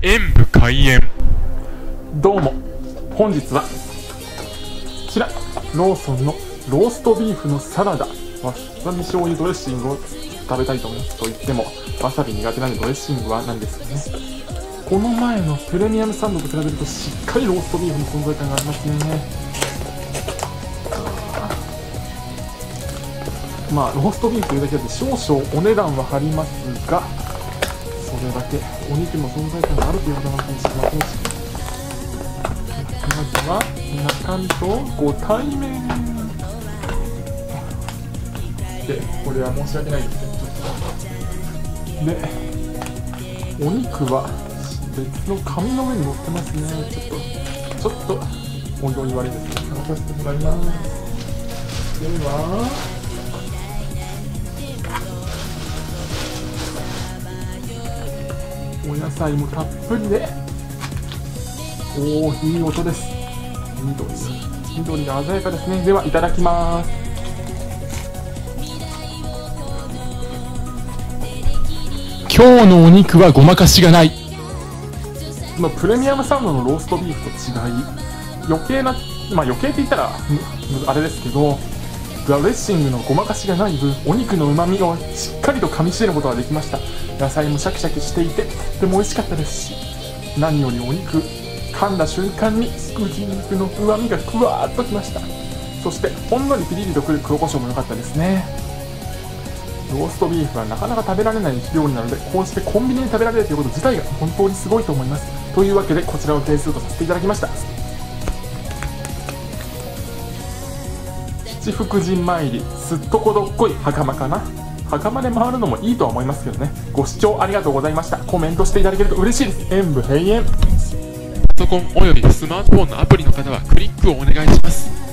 演武開演。どうも、本日はこちらローソンのローストビーフのサラダわさび醤油ドレッシングを食べたいと思います。と言ってもわさび苦手なんでドレッシングはないですよね。この前のプレミアムサンドと比べるとしっかりローストビーフの存在感がありますね。まあローストビーフというだけで少々お値段は張りますが、それだけお肉の存在感があるということなのかもしれませんし、まずは皆さんとご対面で、これは申し訳ないですけど、でお肉は別の紙の上に乗ってますね。ちょっとお行儀悪いですけど渡してもらいます。ではお野菜もたっぷりで、おお、いい音です。緑が鮮やかですね。では、いただきます。今日のお肉はごまかしがない。プレミアムサンドのローストビーフと違い、余計な、まあ余計って言ったらあれですけど、ドレッシングのごまかしがない分、お肉のうまみをしっかりとかみしめることができました。野菜もシャキシャキしていてとっても美味しかったですし、何よりお肉噛んだ瞬間に牛肉のうまみがふわーっときました。そしてほんのりピリリとくる黒胡椒も良かったですね。ローストビーフはなかなか食べられない料理なので、こうしてコンビニで食べられるということ自体が本当にすごいと思います。というわけでこちらを点数とさせていただきました。七福神参り、すっとこどっこい袴かな。袴で回るのもいいとは思いますけどね。ご視聴ありがとうございました。コメントしていただけると嬉しいです。演武閉演。パソコンおよびスマートフォンのアプリの方はクリックをお願いします。